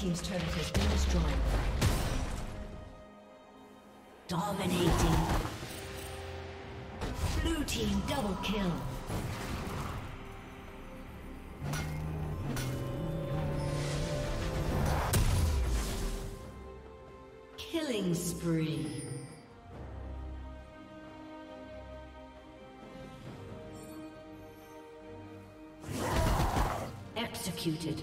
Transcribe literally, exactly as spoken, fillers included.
team's turret has been destroyed. Dominating. Blue team double kill. Killing spree. Executed.